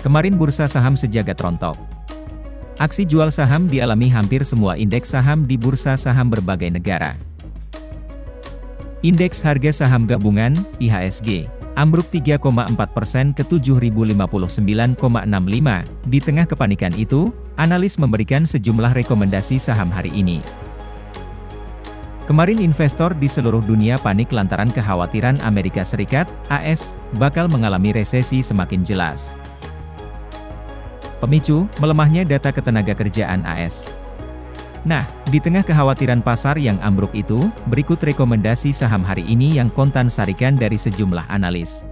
Kemarin bursa saham sejagat rontok. Aksi jual saham dialami hampir semua indeks saham di bursa saham berbagai negara. Indeks harga saham gabungan, IHSG, ambruk 3,4% ke 7.059,65. Di tengah kepanikan itu, analis memberikan sejumlah rekomendasi saham hari ini. Kemarin investor di seluruh dunia panik lantaran kekhawatiran Amerika Serikat, AS, bakal mengalami resesi semakin jelas. Pemicu, melemahnya data ketenagakerjaan AS. Nah, di tengah kekhawatiran pasar yang ambruk itu, berikut rekomendasi saham hari ini yang Kontan sarikan dari sejumlah analis.